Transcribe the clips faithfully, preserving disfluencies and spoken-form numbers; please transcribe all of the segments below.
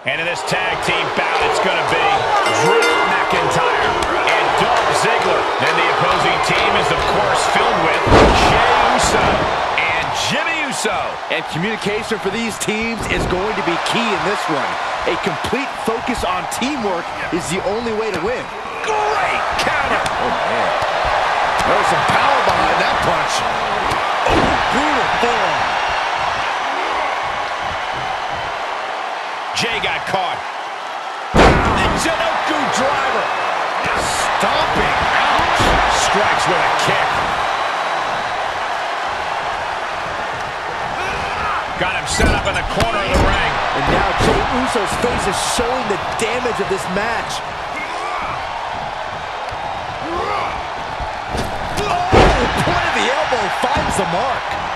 And in this tag team bout, it's going to be Drew McIntyre and Dolph Ziggler. And the opposing team is, of course, filled with Jey Uso and Jimmy Uso. And communication for these teams is going to be key in this one. A complete focus on teamwork is the only way to win. Great counter! Oh, man. There was some power behind that punch. Oh, beautiful. Jey got caught. The Jinoku driver. Stomping. Ouch. Strikes with a kick. Got him set up in the corner of the ring. And now Jey Uso's face is showing the damage of this match. Oh, the point of the elbow finds the mark.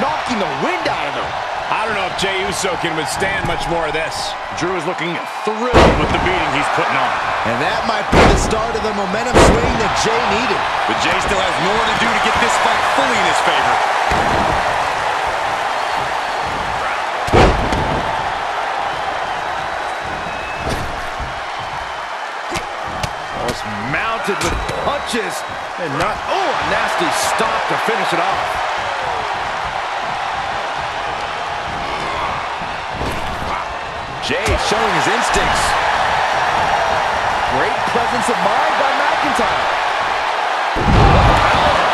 Knocking the wind out of him. I don't know if Jey Uso can withstand much more of this. Drew is looking thrilled with the beating he's putting on. And that might be the start of the momentum swing that Jey needed. But Jey still has more to do to get this fight fully in his favor. Almost mounted with punches. And not, oh, a nasty stop to finish it off. Jey showing his instincts. Great presence of mind by McIntyre.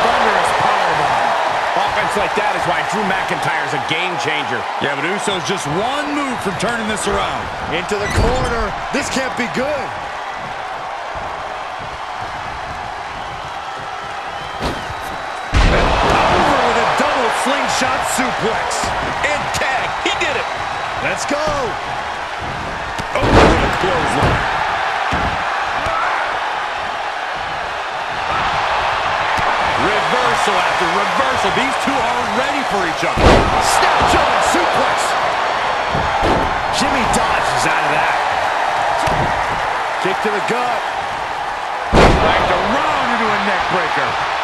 Thunderous powerbomb. Offense like that is why Drew McIntyre's a game changer. Yeah, but Uso's just one move from turning this around. Into the corner. This can't be good. Over with a double slingshot suplex. And tag. He did it. Let's go. Oh, good clothesline. Reversal after reversal. These two are ready for each other. Snatch on and suplex. Jimmy dodges out of that. Kick to the gut. Flanked around into a neck breaker.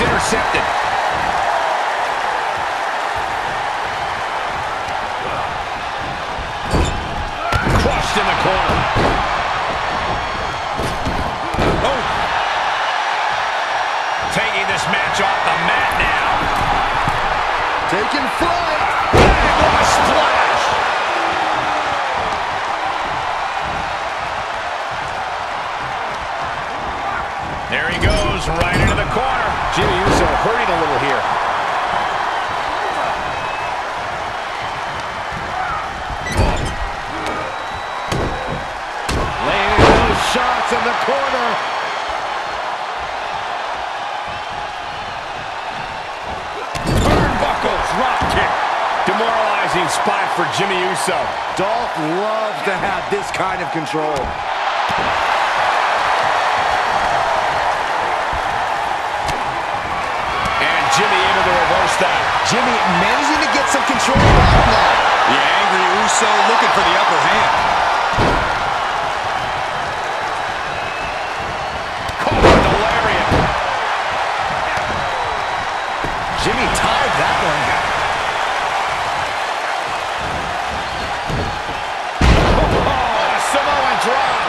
Intercepted. Crushed in the corner. Oh. Taking this match off the mat now. Taking flight. Bang, what a splash. There he goes, right into the corner. Jimmy Uso hurting a little here. Laying those shots in the corner. Turnbuckle drop kick. Demoralizing spot for Jimmy Uso. Dolph loves to have this kind of control. Jimmy into the reverse down. Jimmy managing to get some control back now. The angry Uso looking for the upper hand. Caught with the lariat. Jimmy tied that one. Oh, a Samoan drop.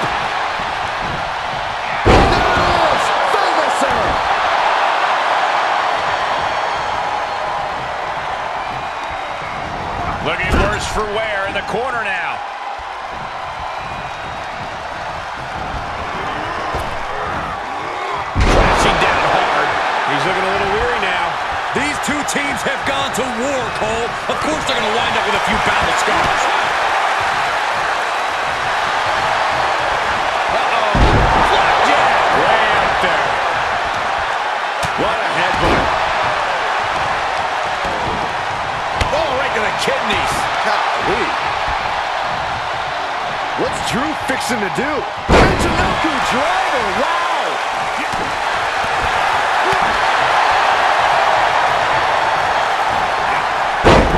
Looking worse for wear in the corner now. Crashing down hard. He's looking a little weary now. These two teams have gone to war, Cole. Of course they're going to wind up with a few battle scars. Golly. What's Drew fixing to do? Michinoku driver, wow!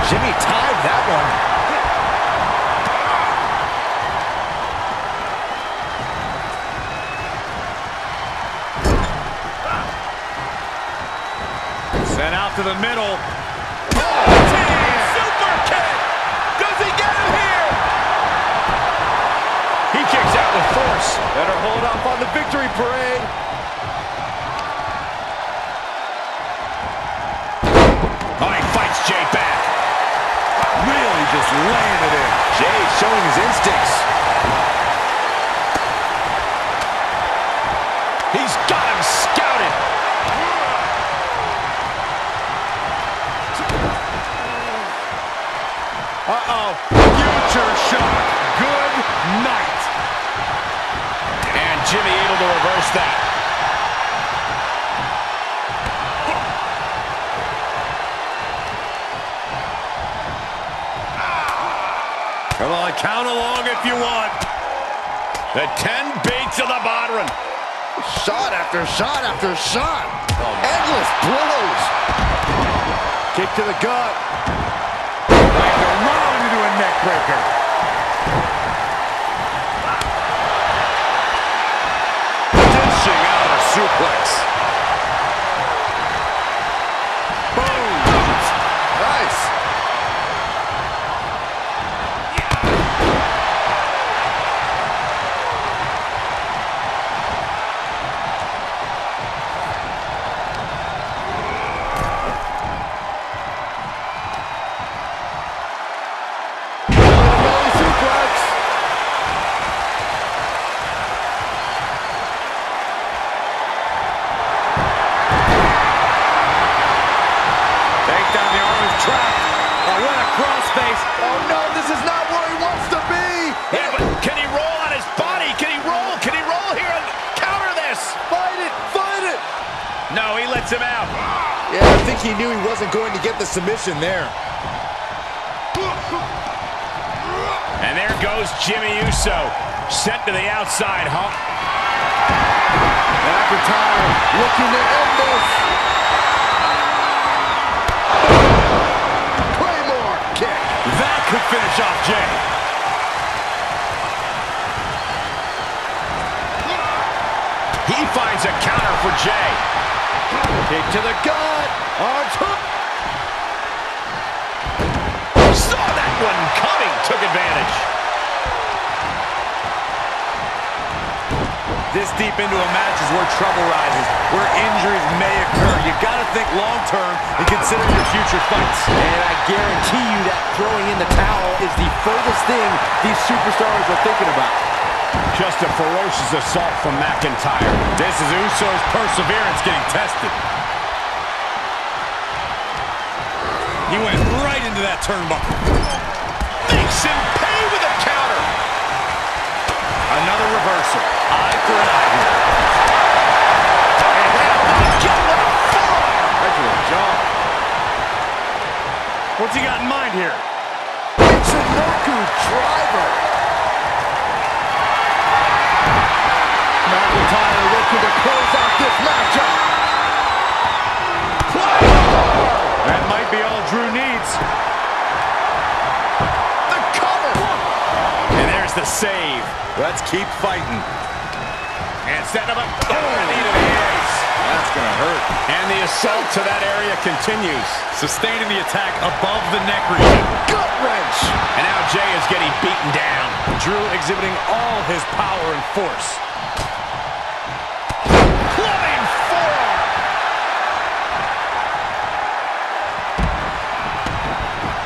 Jimmy tied that one. Sent out to the middle. Super kick! Does he get him here? He kicks out with force. Better hold up on the victory parade. Oh, he fights Jey back. Really just laying it in. Jey showing his instincts. He's got him scouted. Uh-oh. Future shot. Good night. And Jimmy able to reverse that. Come on, count along if you want. The ten beats of the modern. Shot after shot after shot. Oh, endless blows. Kick to the gut. Like a round into a neck breaker. Dishing out a suplex. Boom. Nice. He knew he wasn't going to get the submission there. And there goes Jimmy Uso, sent to the outside, huh? McIntyre looking to end this. Claymore kick. That could finish off Jey. He finds a counter for Jey. Kick to the gut. Arch hook. Saw that one coming. Took advantage. This deep into a match is where trouble rises, where injuries may occur. You've got to think long term and consider your future fights. And I guarantee you that throwing in the towel is the furthest thing these superstars are thinking about. Just a ferocious assault from McIntyre. This is Uso's perseverance getting tested. He went right into that turnbuckle. Makes him pay with a counter. Another reversal. Eye for an eye here. And now he got one on the floor. Right to the jaw. What's he got in mind here? It's a Noku driver. McIntyre looking to close out this matchup. That might be all Drew needs. The cover. And there's the save. Let's keep fighting. And setting up a knee to the ace. That's going to hurt. And the assault to that area continues. Sustaining the attack above the neck region. Gut wrench. And now Jey is getting beaten down. Drew exhibiting all his power and force.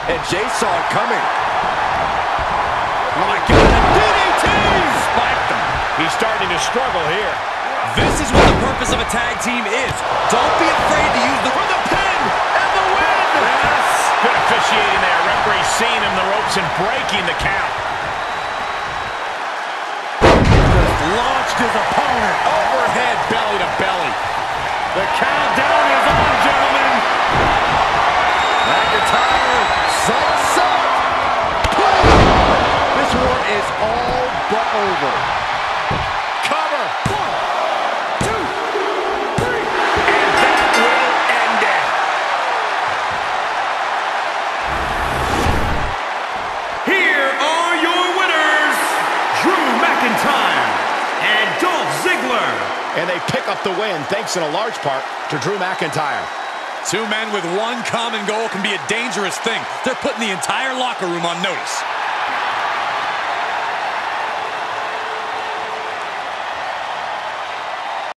And Jey saw it coming. Oh my God, D D T! Spiked him. He's starting to struggle here. This is what the purpose of a tag team is. Don't be afraid to use the... For the pin and the win! Yes! Good officiating there. Referee seeing him the ropes and breaking the count. Just launched his opponent. Overhead, belly to belly. The countdown is on, gentlemen. McIntyre, sunset! over. Cover. One, two, three. And that will end it. Here are your winners, Drew McIntyre and Dolph Ziggler. And they pick up the win, thanks in a large part to Drew McIntyre. Two men with one common goal can be a dangerous thing. They're putting the entire locker room on notice.